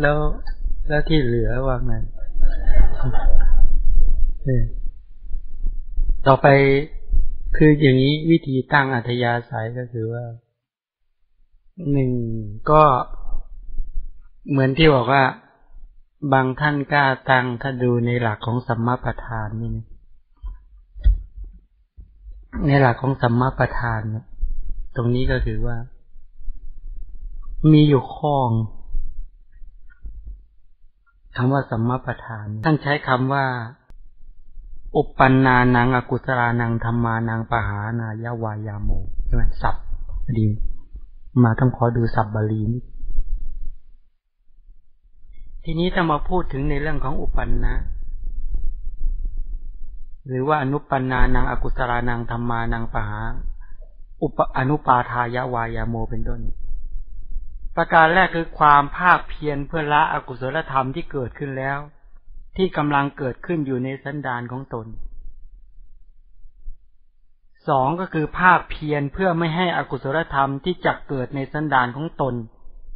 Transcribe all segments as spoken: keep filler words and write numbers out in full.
แล้วแล้วที่เหลือว่าไงนี่ต่อไปคืออย่างนี้วิธีตั้งอัธยาศัยก็คือว่าหนึ่งก็เหมือนที่บอกว่าบางท่านกล้าตั้งถ้าดูในหลักของสัมมาประธานนี่ในหลักของสัมมาประธานเนี่ยตรงนี้ก็คือว่ามีอยู่ข้อคำว่าสัมมาประธานท่านใช้คำว่าอุปปันนานังอกุศลานังธัมมานังปหานายาวายาโมใช่ไหมศัพท์ดีมาต้องขอดูศัพท์บาลีนิดทีนี้ถ้ามาพูดถึงในเรื่องของอุปปันนะหรือว่าอนุปปันนานังอกุศลานังธัมมานังปหาอุปอนุปาทายาวายาโมเป็นต้นประการแรกคือความภาคเพียรเพื่อละอกุศลธรรมที่เกิดขึ้นแล้วที่กำลังเกิดขึ้นอยู่ในสันดานของตนสองก็คือภาคเพียรเพื่อไม่ให้อกุศลธรรมที่จะเกิดในสันดานของตน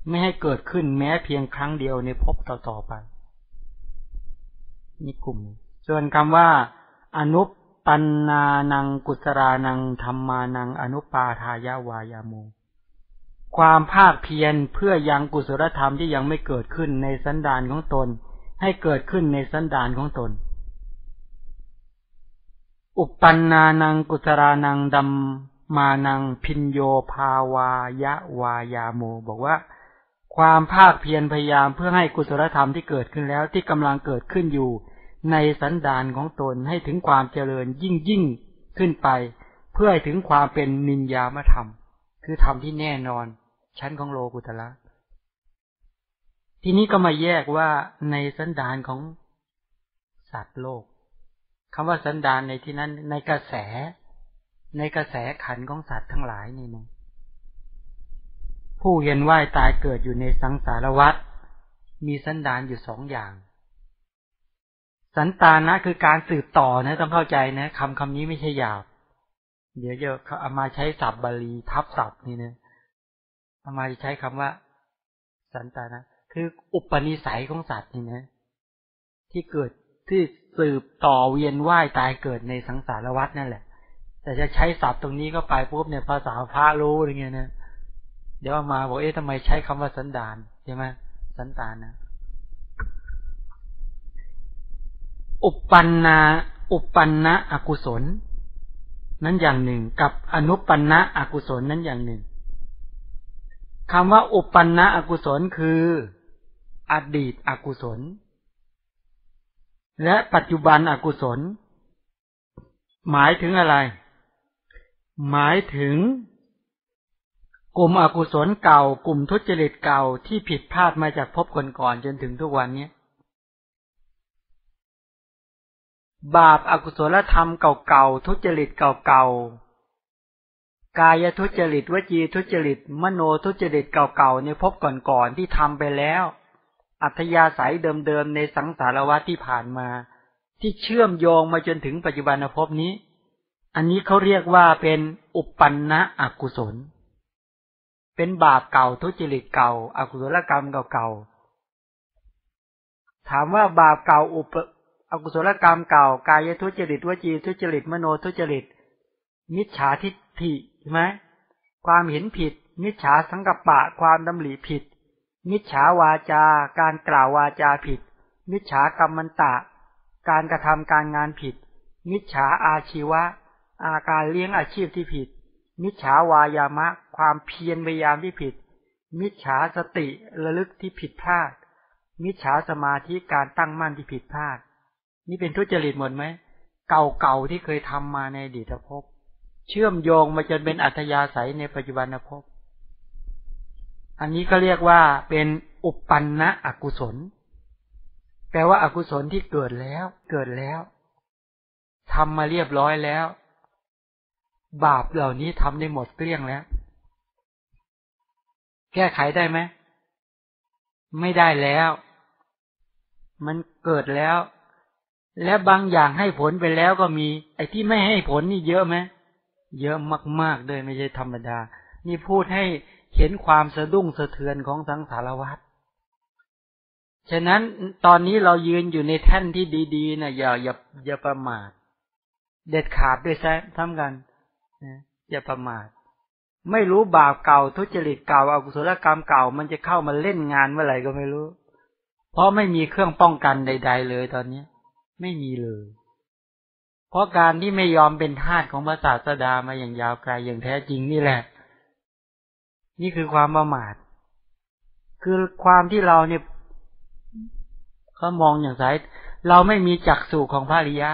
ไม่ให้เกิดขึ้นแม้เพียงครั้งเดียวในภพต่อๆไปนี่กลุ่มส่วนคำว่าอนุปปันนานังกุศลานังธัมมานังอนุปาทายาวายาโมความภาคเพียรเพื่อยังกุศลธรรมที่ยังไม่เกิดขึ้นในสันดานของตนให้เกิดขึ้นในสันดานของตนอุปปันนานังกุศลานังธัมมานังพิญโยภาวายะวายาโมบอกว่าความภาคเพียรพยายามเพื่อให้กุศลธรรมที่เกิดขึ้นแล้วที่กำลังเกิดขึ้นอยู่ในสันดานของตนให้ถึงความเจริญยิ่งยิ่งขึ้นไปเพื่อให้ถึงความเป็นนิยามธรรมคือธรรมที่แน่นอนชั้นของโลกุตระทีนี้ก็มาแยกว่าในสันดานของสัตว์โลกคำว่าสันดานในที่นั้นในกระแสในกระแสขันธ์ของสัตว์ทั้งหลายนี่นะผู้เห็นว่ายตายเกิดอยู่ในสังสารวัฏมีสันดานอยู่สองอย่างสันตานะคือการสืบต่อนะต้องเข้าใจนะคำคำนี้ไม่ใช่หยาบเดี๋ยวจะเอามาใช้ศัพท์บาลีทับศัพท์นี่นะเอามาใช้คำว่าสันตานะคืออุปนิสัยของสัตว์นี่นะที่เกิดที่สืบต่อเวียนว่ายตายเกิดในสังสารวัฏนั่นแหละแต่จะใช้ศัพท์ตรงนี้ก็ไปปุ๊บเนี่ยภาษาพระรู้อะไรเงี้ยนะเดี๋ยวมาบอกเอ๊ะทำไมใช้คำว่าสันดานใช่ไหมสันตานะอุปปันนาอุปปันนะอกุศลนั้นอย่างหนึ่งกับอนุปปันนะอกุศลนั้นอย่างหนึ่งคำว่าอุปปันนะอกุศลคืออดีตอกุศลและปัจจุบันอกุศลหมายถึงอะไรหมายถึงกลุ่มอกุศลเก่ากลุ่มทุจริตเก่าที่ผิดพลาดมาจากภพก่อนๆจนถึงทุกวันนี้บาปอกุศลธรรมเก่าๆทุจริตเก่าๆกายทุจริตวจีทุจริตมโนทุจริตเก่าๆในภพก่อนๆที่ทำไปแล้วอัธยาศัยเดิมๆในสังสารวัฏที่ผ่านมาที่เชื่อมโยงมาจนถึงปัจจุบันภพนี้อันนี้เขาเรียกว่าเป็นอุปปันนะอกุศลเป็นบาปเก่าทุจริตเก่าอกุศลกรรมเก่าๆถามว่าบาปเก่าอุปอกุศลกรรมเก่ากายทุจริตวจีทุจริตมโนทุจริตมิจฉาทิฏฐิใช่ไหมความเห็นผิดมิจฉาสังกัปปะความดำริผิดมิจฉาวาจาการกล่าววาจาผิดมิจฉากรรมันตะการกระทำการงานผิดมิจฉาอาชีวะอาการเลี้ยงอาชีพที่ผิดมิจฉาวายามะความเพียรพยายามที่ผิดมิจฉาสติระลึกที่ผิดพลาดมิจฉาสมาธิการตั้งมั่นที่ผิดพลาดนี่เป็นทุจริตหมดไหมเก่าๆที่เคยทำมาในอดีตภพเชื่อมโยงมาจนเป็นอัธยาศัยในปัจจุบันภพอันนี้ก็เรียกว่าเป็นอุปปันนะอกุศลแปลว่าอกุศลที่เกิดแล้วเกิดแล้วทำมาเรียบร้อยแล้วบาปเหล่านี้ทำได้หมดเกลี้ยงแล้วแก้ไขได้ไหมไม่ได้แล้วมันเกิดแล้วและบางอย่างให้ผลไปแล้วก็มีไอ้ที่ไม่ให้ผลนี่เยอะไหมเยอะมากๆเลยไม่ใช่ธรรมดานี่พูดให้เห็นความสะดุ้งสะเทือนของสังสารวัฏ ฉะนั้นตอนนี้เรายืนอยู่ในแท่นที่ดีๆนะอย่าอย่าอย่าประมาทเด็ดขาดด้วยซ้ำทำกันนะอย่าประมาทไม่รู้บาปเก่าทุจริตเก่าอกุศลกรรมเก่ามันจะเข้ามาเล่นงานเมื่อไหร่ก็ไม่รู้เพราะไม่มีเครื่องป้องกันใดๆเลยตอนนี้ไม่มีเลยเพราะการที่ไม่ยอมเป็นทาสของพระศาสดามาอย่างยาวไกลอย่างแท้จริงนี่แหละนี่คือความประมาทคือความที่เราเนี่ยเขามองอย่างสายเราไม่มีจักษุของพระอริยะ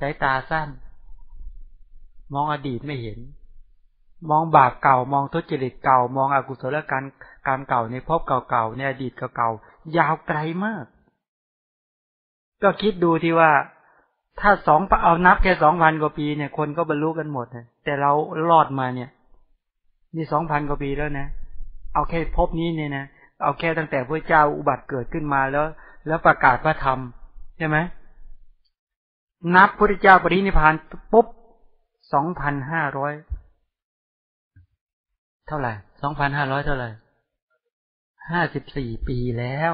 สายตาสั้นมองอดีตไม่เห็นมองบาปเก่ามองทุจริตเก่ามองอกุศลกรรมกรรมเก่าในภพเก่าๆในอดีตเก่าๆยาวไกลมากก็คิดดูที่ว่าถ้าสองเอานับแค่สองพันกว่าปีเนี่ยคนก็บรรลุกันหมดนะแต่เรารอดมาเนี่ยนี่สองพันกว่าปีแล้วนะเอาแค่ภพนี้เนี่ยนะเอาแค่ตั้งแต่พระเจ้าอุบัติเกิดขึ้นมาแล้วแล้วประกาศพระธรรมใช่ไหมนับพุทธเจ้าปรินิพพานปุ๊บสองพันห้าร้อยเท่าไหร่สองพันห้าร้อยเท่าไหร่ห้าสิบสี่ปีแล้ว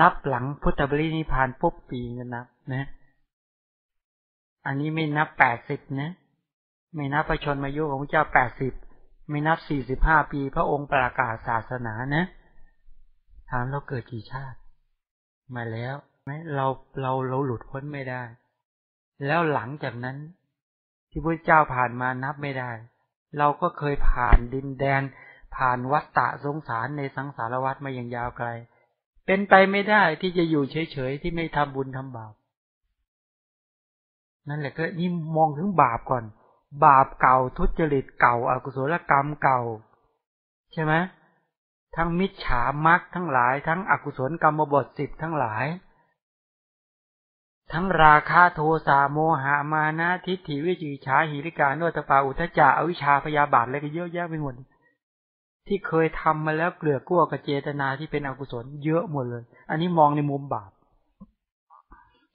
นับหลังพุทธปรินิพพานปุ๊บปีกันนับนะอันนี้ไม่นับแปดสิบนะไม่นับประชนมายุของพระเจ้าแปดสิบไม่นับสี่สิบห้าปีพระองค์ประกาศศาสนานะถามเราเกิดกี่ชาติมาแล้วไหมเราเราเราหลุดพ้นไม่ได้แล้วหลังจากนั้นที่พระเจ้าผ่านมานับไม่ได้เราก็เคยผ่านดินแดนผ่านวัฏฏะสงสารในสังสารวัฏมาอย่างยาวไกลเป็นไปไม่ได้ที่จะอยู่เฉยๆที่ไม่ทำบุญทำบาปนั่นแหละก็นี่มองถึงบาปก่อนบาปเก่าทุจริตเก่าอกุศลกรรมเก่าใช่ไหมทั้งมิจฉามรรคทั้งหลายทั้งอกุศลกรรมบทสิบทั้งหลายทั้งราคะโทสะโมหะมานะทิฏฐิวิจิกิจฉาหิริกาโนตปาอุทธัจจะอวิชชาพยาบาทอะไรก็เยอะแยะไปหมดที่เคยทำมาแล้วเกลือกั่วกับเจตนาที่เป็นอกุศลเยอะหมดเลยอันนี้มองในมุมบาป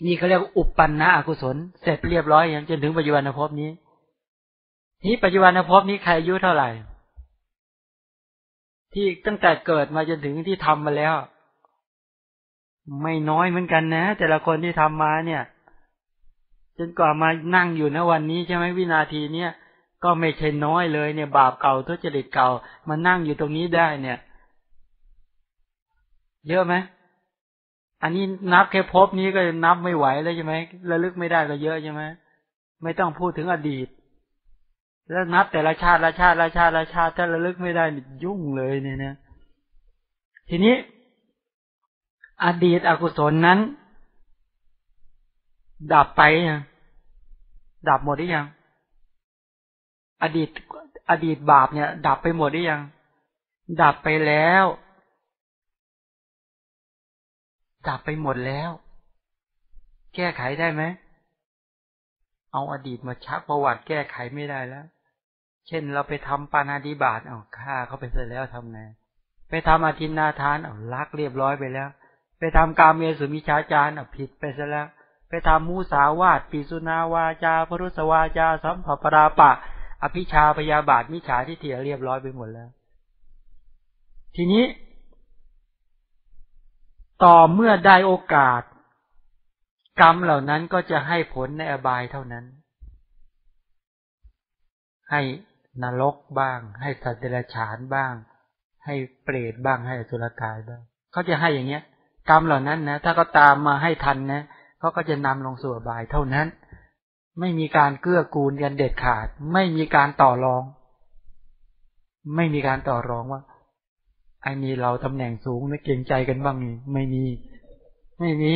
นี่เขาเรียกอุปปันนะอกุศลเสร็จเรียบร้อยอย่างจนถึงปัจจุบันภพนี้นี่ปัจจุบันภพนี้ใครอายุเท่าไหร่ที่ตั้งแต่เกิดมาจนถึงที่ทำมาแล้วไม่น้อยเหมือนกันนะแต่ละคนที่ทำมาเนี่ยจนกว่ามานั่งอยู่ณวันนี้ใช่ไหมวินาทีเนี้ยก็ไม่ใช่น้อยเลยเนี่ยบาปเก่าทุจริตเก่ามานั่งอยู่ตรงนี้ได้เนี่ยเยอะไหมอันนี้นับแค่ภพนี้ก็นับไม่ไหวแล้วใช่ไหมระลึกไม่ได้ก็เยอะใช่ไหมไม่ต้องพูดถึงอดีตแล้วนับแต่ละชาติละชาติละชาติละชาติถ้าระลึกไม่ได้ยุ่งเลยเนี่ยนะทีนี้อดีตอกุศลนั้นดับไปยังดับหมดหรือยังอดีตอดีตบาปเนี่ยดับไปหมดหรือยังดับไปแล้วดับไปหมดแล้วแก้ไขได้ไหมเอาอดีตมาชักประวัติแก้ไขไม่ได้แล้วเช่นเราไปทำปาณาติบาตเอาฆ่าเขาไปเสร็จแล้วทำไงไปทำอทินนาทานเอาลักเรียบร้อยไปแล้วไปทำกามเมสุมิจฉาจารเอาผิดไปซะแล้วไปทำมูสาวาทปิสุนาวาจาพรุสวาจาสัมภปราปะอภิชาพยาบาทมิจฉาทิฏฐิเรียบร้อยไปหมดแล้วทีนี้ต่อเมื่อได้โอกาสกรรมเหล่านั้นก็จะให้ผลในอบายเท่านั้นให้นรกบ้างให้สัตว์เดรัจฉานบ้างให้เปรตบ้างให้อสุรกายบ้างเขาจะให้อย่างเงี้ยกรรมเหล่านั้นนะถ้าก็ตามมาให้ทันนะเขาก็จะนำลงสู่อบายเท่านั้นไม่มีการเกื้อกูลกันเด็ดขาดไม่มีการต่อรองไม่มีการต่อรองว่าไอ้นี่เราตำแหน่งสูงนะเกรงใจกันบ้างนี่ไม่มีไม่มี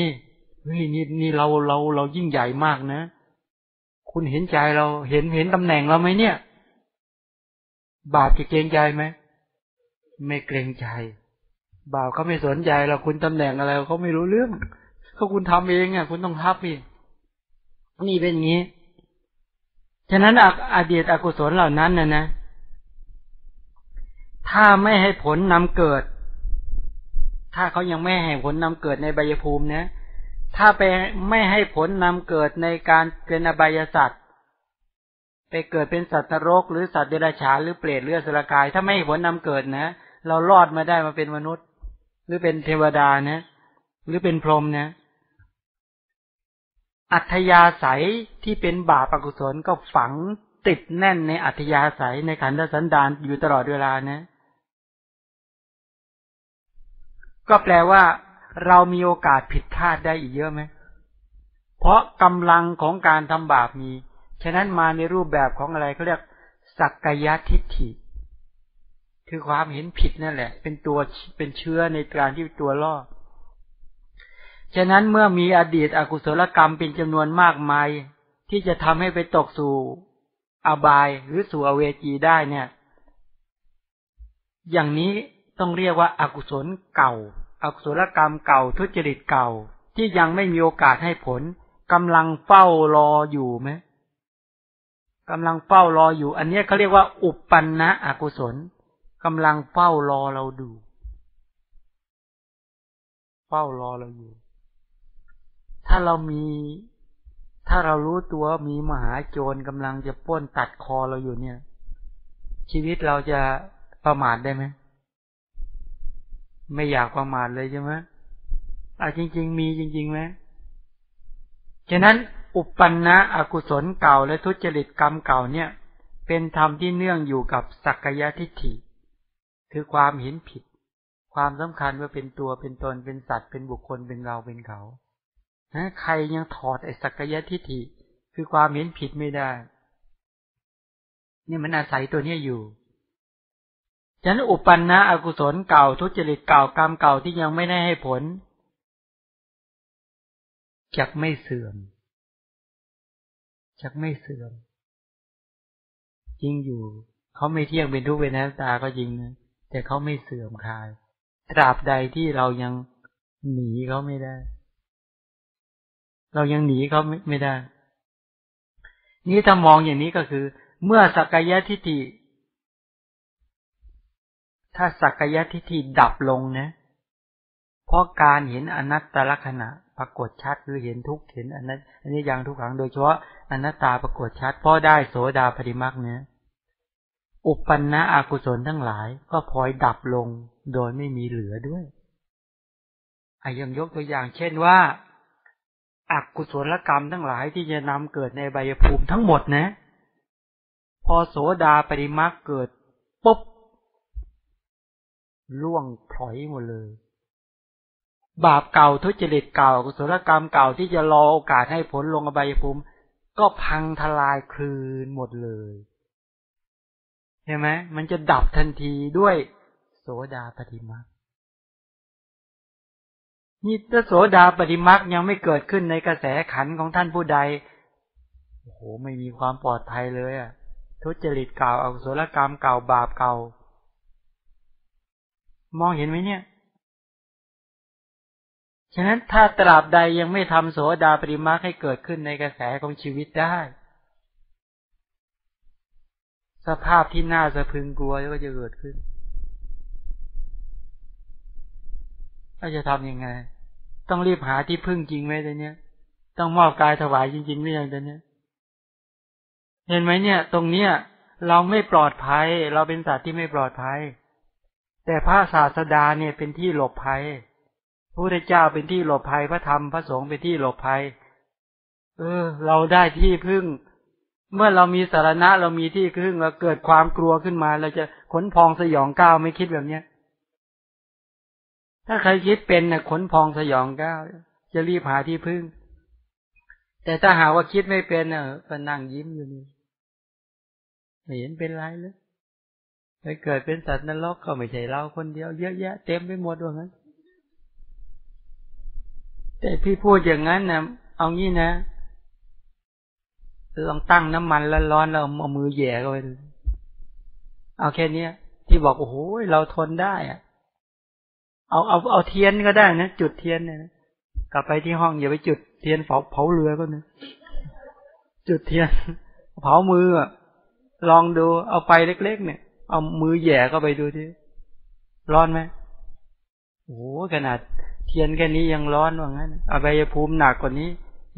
เฮ้ยนี่นี่เราเราเรายิ่งใหญ่มากนะคุณเห็นใจเราเห็นเห็นตำแหน่งเราไหมเนี่ยบาปจะเกรงใจไหมไม่เกรงใจบาปเขาไม่สนใจเราคุณตำแหน่งอะไรเขาไม่รู้เรื่องเขาคุณทำเองอ่ะคุณต้องทับอีกนี่เป็นอย่างนี้ฉะนั้นอดีตอกุศลเหล่านั้นนะนะถ้าไม่ให้ผลนำเกิดถ้าเขายังไม่ให้ผลนำเกิดในไบยภูมินะถ้าไปไม่ให้ผลนำเกิดในการเป็นอบายสัตว์ไปเกิดเป็นสัตว์นรกหรือสัตว์เดรัจฉานหรือเปรตหรืออสุรกายถ้าไม่ให้ผลนำเกิดนะเรารอดมาได้มาเป็นมนุษย์หรือเป็นเทวดานะ หรือเป็นพรหมนะอัธยาศัยที่เป็นบาปอกุศลก็ฝังติดแน่นในอัธยาศัยในขันธสันดานอยู่ตลอดเวลานะก็แปลว่าเรามีโอกาสผิดพลาดได้อีกเยอะไหมเพราะกำลังของการทำบาปมีฉะนั้นมาในรูปแบบของอะไรเขาเรียกสักกายทิฏฐิคือความเห็นผิดนั่นแหละเป็นตัวเป็นเชื้อในการที่ตัวล่อฉะนั้นเมื่อมีอดีตอกุศลกรรมเป็นจำนวนมากมายที่จะทำให้ไปตกสู่อบายหรือสู่อเวจีได้เนี่ยอย่างนี้ต้องเรียกว่าอกุศลเก่าอกุศลกรรมเก่าทุจริตเก่าที่ยังไม่มีโอกาสให้ผลกำลังเฝ้ารออยู่ไหมกำลังเฝ้ารออยู่อันนี้เขาเรียกว่าอุปปันนะอกุศลกำลังเฝ้ารอเราดูเฝ้ารอเราอยู่ถ้าเรามีถ้าเรารู้ตัวมีมหาโจรกำลังจะป้นตัดคอเราอยู่เนี่ยชีวิตเราจะประมาทได้ไหมไม่อยากประมาทเลยใช่ไหมอ่ะจริงๆมีจริงๆไหมฉะนั้นอุปปันนะอกุศลเก่าและทุจริตกรรมเก่าเนี่ยเป็นธรรมที่เนื่องอยู่กับสักกายทิฏฐิคือความเห็นผิดความสำคัญว่าเป็นตัวเป็นตนเป็นสัตว์เป็นบุคคลเป็นเราเป็นเขานะใครยังถอดไอ้สักกายทิฏฐิคือความเห็นผิดไม่ได้นี่มันอาศัยตัวนี้อยู่ฉะนั้นอุปปันนะอกุศลเก่าทุจริตเก่ากรรมเก่าที่ยังไม่ได้ให้ผลจักไม่เสื่อมจักไม่เสื่อมจริงอยู่เขาไม่เที่ยงเป็นทุกข์เป็นอนัตตาก็จริงนะแต่เขาไม่เสื่อมคลายตราบใดที่เรายังหนีเขาไม่ได้เรายังหนีเขาไม่ได้นี่ถ้ามองอย่างนี้ก็คือเมื่อสักกายทิฏฐิถ้าสักกายทิฏฐิดับลงนะเพราะการเห็นอนัตตลักษณะปรากฏชัดคือเห็นทุกข์เห็นอนัตต์อันนี้อย่างทุกขังโดยเฉพาะอนัตตาปรากฏชัดเพราะได้โสดาปฏิมรรคเนี่ยอุปปันนะอกุศลทั้งหลายก็พลอยดับลงโดยไม่มีเหลือด้วยอ่ะยังยกตัวอย่างเช่นว่าอกุศลกรรมทั้งหลายที่จะนำเกิดในไบยภูมิทั้งหมดนะพอโสดาปฏิมรรคเกิดปุ๊บล่วงพลอยหมดเลยบาปเก่าทุจริตเก่าอกุศลกรรมเก่าที่จะรอโอกาสให้ผลลงอบายภูมิก็พังทลายคลืนหมดเลยเห็นไหมมันจะดับทันทีด้วยโสดาปฏิมรรคนี่ถ้าโสดาปฏิมรรคยังไม่เกิดขึ้นในกระแสขันธ์ของท่านผู้ใดโอ้โหไม่มีความปลอดภัยเลยอ่ะทุจริตเก่าอกุศลกรรมเก่าบาปเก่ามองเห็นไหมเนี่ยฉะนั้นถ้าตราบใดยังไม่ทำโสดาปฏิมรรคให้เกิดขึ้นในกระแสของชีวิตได้สภาพที่น่าสะพึงกลัวก็จะเกิดขึ้นเราจะทำยังไงต้องรีบหาที่พึ่งจริงไหมตอนนี้ต้องมอบกายถวายจริงๆหรือยังตอนนี้เห็นไหมเนี่ยตรงเนี้ยเราไม่ปลอดภัยเราเป็นสัตว์ที่ไม่ปลอดภัยแต่พระศาสดาเนี่ยเป็นที่หลบภัยพระพุทธเจ้าเป็นที่หลบภัยพระธรรมพระสงฆ์เป็นที่หลบภัยเออเราได้ที่พึ่งเมื่อเรามีสารณะเรามีที่พึ่งเราเกิดความกลัวขึ้นมาเราจะขนพองสยองก้าวไม่คิดแบบเนี้ยถ้าใครคิดเป็นน่ะขนพองสยองก้าวจะรีบหาที่พึ่งแต่ถ้าหาว่าคิดไม่เป็นน่ะก็นั่งยิ้มอยู่นี่ไม่เห็นเป็นไรเลยไปเกิดเป็นสัตว์นรกก็ไม่ใช่เราคนเดียวเยอะแยะเต็มไปหมดว่างั้นแต่พี่พูดอย่างนั้นนะเอางี้นะลองตั้งน้ำมันร้อนๆแล้วเอามือแย่เข้าไปเอาแค่นี้ที่บอกโอ้โหเราทนได้อะเอาเอาเอาเทียนก็ได้นะจุดเทียนเนี่ยนะกลับไปที่ห้องอย่าไปจุดเทียนเผาเผาเรือก็นะจุดเทียนเผามือลองดูเอาไฟเล็กๆเนี่ยเอามือแย่เข้าไปดูที่ร้อนไหมโอ้ขนาดเทียนแค่นี้ยังร้อนว่างั้นอบายภูมิหนักกว่านี้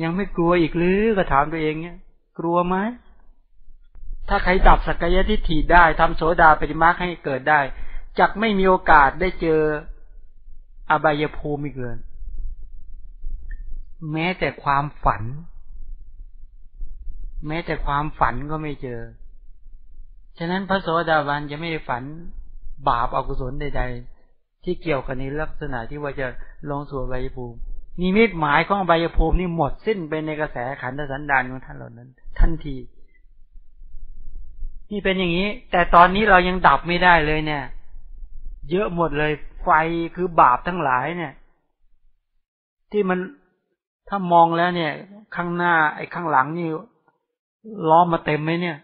ยังไม่กลัวอีกหรือก็ถามตัวเองเนี่ยกลัวไหมถ้าใครดับสักกายทิฏฐิได้ทำโสดาปฏิมรรคให้เกิดได้จักไม่มีโอกาสได้เจออบายภูมิอีกเลย แม้แต่ความฝันแม้แต่ความฝันก็ไม่เจอฉะนั้นพระโสดาบันจะไม่ฝันบาปอกุศลใดๆที่เกี่ยวกับในลักษณะที่ว่าจะลงสู่อบายภูมินิมิตหมายของอบายภูมินี่หมดสิ้นไปในกระแสขันธสันดานของท่านเหล่านั้นทันทีนี่เป็นอย่างนี้แต่ตอนนี้เรายังดับไม่ได้เลยเนี่ยเยอะหมดเลยไฟคือบาปทั้งหลายเนี่ยที่มันถ้ามองแล้วเนี่ยข้างหน้าไอ้ข้างหลังนี่ล้อมมาเต็มไหมเนี่ย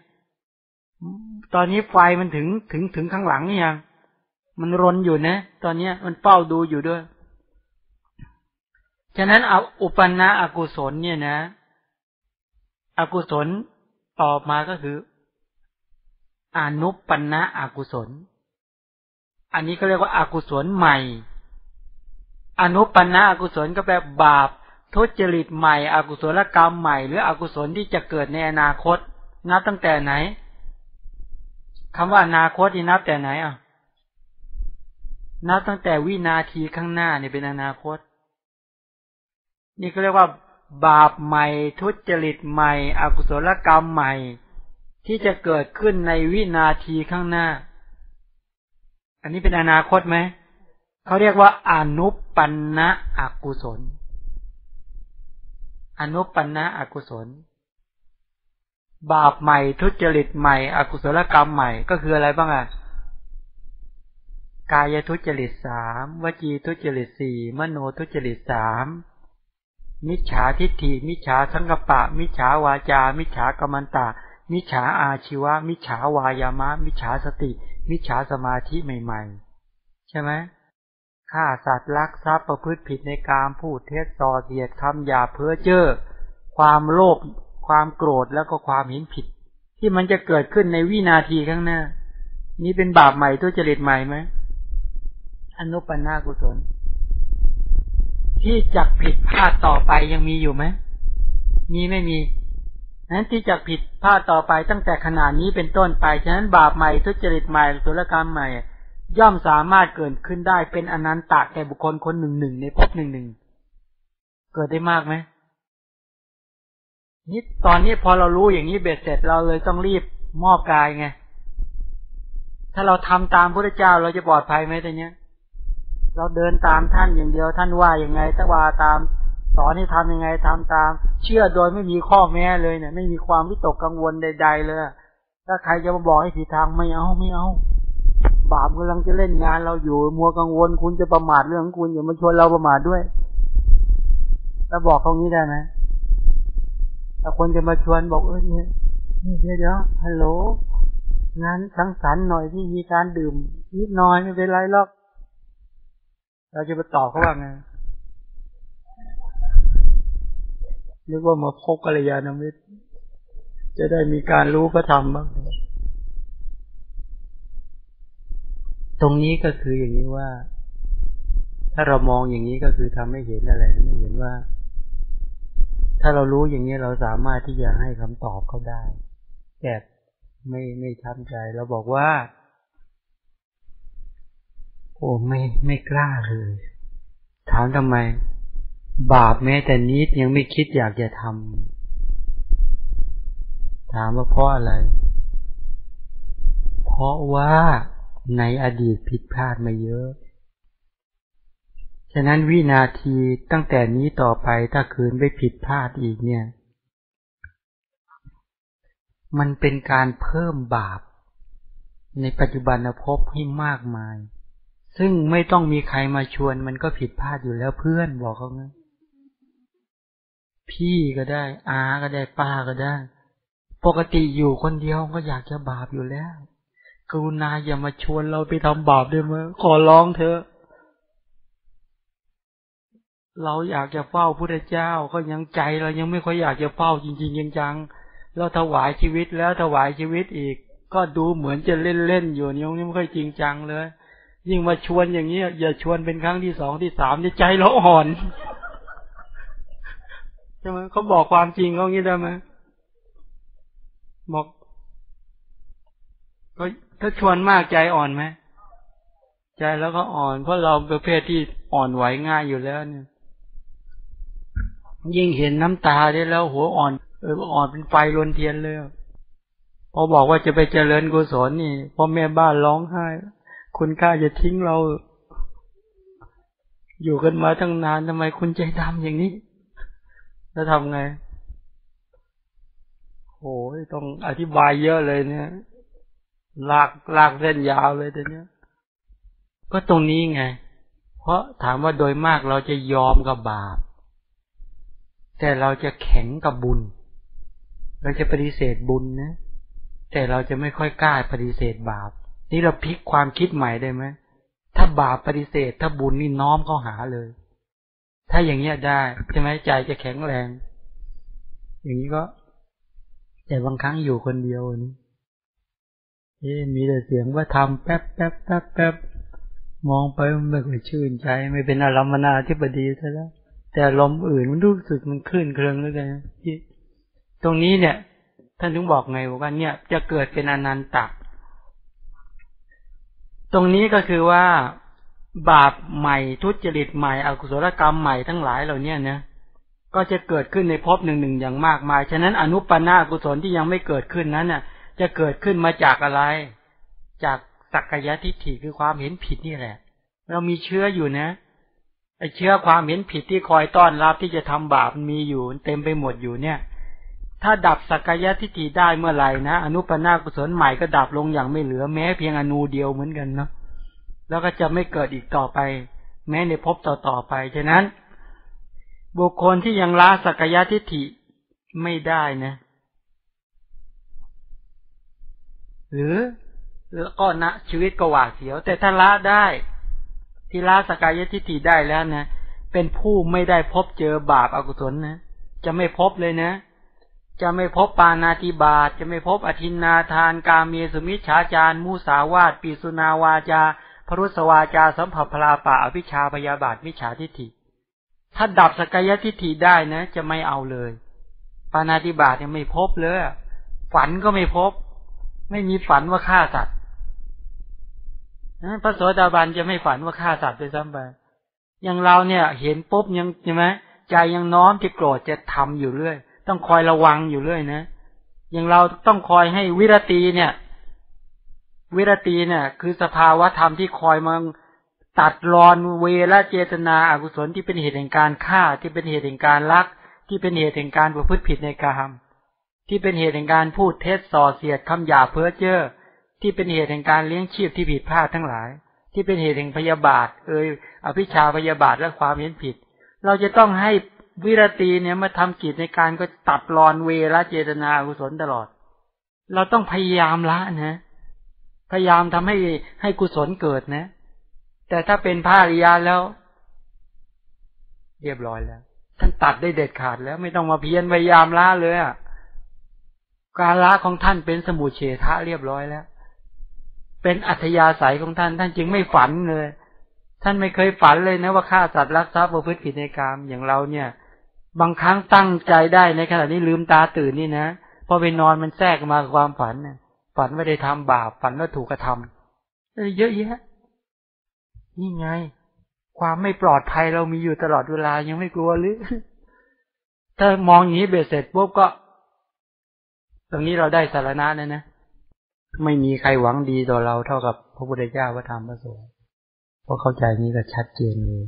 ตอนนี้ไฟมันถึงถึงถึงข้างหลังนี่ยังมันรนอยู่นะตอนนี้มันเฝ้าดูอยู่ด้วยฉะนั้นเอาอุปนะอกุศลเนี่ยนะอกุศลตอบมาก็คืออนุปนะอกุศลอันนี้เขาเรียกว่าอากุศลใหม่อนุปนะอกุศลก็แปลบาปทุจริตใหม่อกุศลกรรมใหม่หรืออกุศลที่จะเกิดในอนาคตนับตั้งแต่ไหนคำว่าอนาคตนี่นับแต่ไหนอ่ะนับตั้งแต่วินาทีข้างหน้านี่เป็นอนาคตนี่เขาเรียกว่าบาปใหม่ทุจริตใหม่อกุศลกรรมใหม่ที่จะเกิดขึ้นในวินาทีข้างหน้าอันนี้เป็นอนาคตไหมเขาเรียกว่าอนุปันนะอกุศลอนุปันนะอกุศลบาปใหม่ทุจริตใหม่อกุศลกรรมใหม่ก็คืออะไรบ้างอ่ะกายทุจริตสามวจีทุจริตสี่มโนทุจริตสามมิจฉาทิฏฐิมิจฉาสังกัปปะมิจฉาวาจามิจฉากรรมตะมิจฉาอาชีวะมิจฉาวายามะมิจฉาสติมิจฉาสมาธิใหม่ๆใช่ไหมฆ่าสัตว์ลักทรัพย์ประพฤติผิดในการพูดเท็จส่อเสียดคำหยาบเพ้อเจ้อความโลภความโกรธแล้วก็ความเห็นผิดที่มันจะเกิดขึ้นในวินาทีข้างหน้านี้เป็นบาปใหม่ทุจริตใหม่ไหมอนุปนากุศลที่จักผิดพลาดต่อไปยังมีอยู่ไหมมีไม่มีนั้นที่จักผิดพลาดต่อไปตั้งแต่ขณะนี้เป็นต้นไปฉะนั้นบาปใหม่ทุจริตใหม่อกุศลกรรมใหม่ย่อมสามารถเกิดขึ้นได้เป็นอนันตะแก่บุคคลคนหนึ่งหนึ่งในภพหนึ่งหนึ่งเกิดได้มากไหมนี่ตอนนี้พอเรารู้อย่างนี้เบ็ดเสร็จเราเลยต้องรีบมอบกายไงถ้าเราทำตามพระเจ้าเราจะปลอดภัยไหมตอนนี้เราเดินตามท่านอย่างเดียวท่านว่าอย่างไงตะวาตามสอนให้ทำยังไงทำตามเชื่อโดยไม่มีข้อแม้เลยเนี่ยไม่มีความวิตกกังวลใดๆเลยถ้าใครจะมาบอกให้ผิดทางไม่เอาไม่เอาบาปกำลังจะเล่นงานเราอยู่มัวกังวลคุณจะประมาทเรื่องของคุณอย่ามาชวนเราประมาทด้วยถ้าบอกเขางี้ได้ไหมถ้าคนจะมาชวนบอกเออเนี่ยนี่เดี๋ยวเดี๋ยวฮัลโหลงานสังสรรค์หน่อยที่มีการดื่มนิดหน่อยไม่เป็นไรหรอกเราจะไปตอบเขาว่าไงนึกว่ามาพบกัลยาณมิตรจะได้มีการรู้พระธรรมบ้างตรงนี้ก็คืออย่างนี้ว่าถ้าเรามองอย่างนี้ก็คือทำให้เห็นอะไรไม่เห็นว่าถ้าเรารู้อย่างนี้เราสามารถที่จะให้คำตอบเขาได้แต่ไม่ไม่ช้ำใจเราบอกว่าโอ้ไม่ไม่กล้าเลยถามทำไมบาปแม้แต่นิดยังไม่คิดอยากจะทำถามว่าเพราะอะไรเพราะว่าในอดีตผิดพลาดมาเยอะฉะนั้นวินาทีตั้งแต่นี้ต่อไปถ้าคืนไปผิดพลาดอีกเนี่ยมันเป็นการเพิ่มบาปในปัจจุบันภพให้มากมายซึ่งไม่ต้องมีใครมาชวนมันก็ผิดพลาดอยู่แล้วเพื่อนบอกเขานะพี่ก็ได้อาก็ได้ป้าก็ได้ปกติอยู่คนเดียวก็อยากจะบาปอยู่แล้วกรุณาอย่ามาชวนเราไปทำบาปด้วยมั้ยขอร้องเถอะเราอยากจะเฝ้าพระพุทธเจ้าก็ยังใจเรายังไม่ค่อยอยากจะเฝ้าจริงๆจังๆเราถวายชีวิตแล้วถวายชีวิตอีกก็ดูเหมือนจะเล่นๆอยู่ยังไม่ค่อยจริงจังเลยยิ่งมาชวนอย่างนี้อย่าชวนเป็นครั้งที่สองที่สามใจเราอ่อนใช่ไหมเขาบอกความจริงเขาอย่างนี้ได้ไหมบอกก็ถ้าชวนมากใจอ่อนไหมใจแล้วก็อ่อนเพราะเราประเภทที่อ่อนไหวง่ายอยู่แล้วเนี่ย ยิ่งเห็นน้ำตาได้แล้วหัวอ่อนเอออ่อนเป็นไฟลนเทียนเลยพอบอกว่าจะไปเจริญกุศลนี่พ่อแม่บ้านร้องไห้คุณค่าจะทิ้งเราอยู่กันมาตั้งนานทำไมคุณใจดำอย่างนี้แล้วทำไงโอ้ยต้องอธิบายเยอะเลยเนี่ยลากลากเส้นยาวเลยแต่เนี้ยก็ตรงนี้ไงเพราะถามว่าโดยมากเราจะยอมกับบาปแต่เราจะแข็งกับบุญเราจะปฏิเสธบุญนะแต่เราจะไม่ค่อยกล้าปฏิเสธบาปนี่เราพลิกความคิดใหม่ได้ไหมถ้าบาปปฏิเสธถ้าบุญนี่น้อมเข้าหาเลยถ้าอย่างเงี้ยได้ใช่ไหมใจจะแข็งแรงอย่างนี้ก็แต่บางครั้งอยู่คนเดียวนี่เอ๊ะมีแต่เสียงว่าทำแป๊บแป๊บแป๊บแป๊บมองไปมันไม่ค่อยชื่นใจไม่เป็นอารมณาธิบดีซะแล้วแต่ลมอื่นมันรู้สึกมันคลื่นเครืองแล้วกันที่ตรงนี้เนี่ยท่านถึงบอกไงบอกว่าเนี่ยจะเกิดเป็นอนันตะตรงนี้ก็คือว่าบาปใหม่ทุจริตใหม่อกุศลกรรมใหม่ทั้งหลายเหล่านี้นะก็จะเกิดขึ้นในภพหนึ่งหนึ่งอย่างมากมายฉะนั้นอนุปปนากุศลที่ยังไม่เกิดขึ้นนั้นน่ะจะเกิดขึ้นมาจากอะไรจากสักกายทิฏฐิคือความเห็นผิดนี่แหละเรามีเชื้ออยู่นะไอเชื้อความเห็นผิดที่คอยต้อนรับที่จะทำบาปมีอยู่เต็มไปหมดอยู่เนี่ยถ้าดับสักกายทิฏฐิได้เมื่อไหร่นะอนุปปนากุศลใหม่ก็ดับลงอย่างไม่เหลือแม้เพียงอนูเดียวเหมือนกันเนาะแล้วก็จะไม่เกิดอีกต่อไปแม้ในภพต่อๆไปฉะนั้นบุคคลที่ยังละสักกายทิฏฐิไม่ได้นะหรือก็นะชีวิตก็หวาดเสียวแต่ถ้าละได้ที่ละสักกายทิฏฐิได้แล้วนะเป็นผู้ไม่ได้พบเจอบาปอกุศลนะจะไม่พบเลยนะจะไม่พบปาณาติบาตจะไม่พบอทินนาทานกาเมสุมิจฉาจารมุสาวาทปิสุนาวาจาพรุสวาจาสัมผัสพลาปะอภิชาพยาบาทมิจฉาทิฏฐิถ้าดับสักกายทิฏฐิได้นะจะไม่เอาเลยปาณาติบาตยังไม่พบเลยฝันก็ไม่พบไม่มีฝันว่าฆ่าสัตว์พระโสดาบันจะไม่ฝันว่าฆ่าสัตว์ด้วยซ้ำไปอย่างเราเนี่ยเห็นปุ๊บยังใช่ไหมใจยังน้อมจะโกรธจะทำอยู่เรื่อยต้องคอยระวังอยู่เรื่อยนะอย่างเราต้องคอยให้วิรติเนี่ยวิรติเนี่ยคือสภาวะธรรมที่คอยมาตัดรอนเวรเจตนาอกุศลที่เป็นเหตุแห่งการฆ่าที่เป็นเหตุแห่งการลักที่เป็นเหตุแห่งการประพฤติผิดในกามที่เป็นเหตุแห่งการพูดเท็จส่อเสียดคำหยาเพ้อเจ้อที่เป็นเหตุแห่งการเลี้ยงชีพที่ผิดพลาดทั้งหลายที่เป็นเหตุแห่งพยาบาทเอ่ยอภิชาพยาบาทและความเห็นผิดเราจะต้องให้วิรติเนี่ยมาทำกิจในการก็ตัดรอนเวรเจตนาอกุศลตลอดเราต้องพยายามละนะพยายามทำให้ให้กุศลเกิดนะแต่ถ้าเป็นพระอริยะแล้วเรียบร้อยแล้วท่านตัดได้เด็ดขาดแล้วไม่ต้องมาเพียรพยายามละเลยอ่ะการละของท่านเป็นสมุเฉทะเรียบร้อยแล้วเป็นอัธยาศัยของท่านท่านจึงไม่ฝันเลยท่านไม่เคยฝันเลยนะว่าฆ่าสัตว์ลักทรัพย์ประพฤติผิดในกามอย่างเราเนี่ยบางครั้งตั้งใจได้ในขณะนี้ลืมตาตื่นนี่นะพอไปนอนมันแทรกมาความฝันฝันว่าได้ทำบาปฝันว่าถูกกระทำเยอะแยะนี่ไงความไม่ปลอดภัยเรามีอยู่ตลอดเวลายังไม่กลัวหรือถ้ามองอย่างนี้เบ็ดเสร็จปุ๊บก็ตรงนี้เราได้สารณะนะนะไม่มีใครหวังดีต่อเราเท่ากับพระพุทธเจ้าพระธรรมพระสงฆ์เพราะเข้าใจนี้ก็ชัดเจนเลย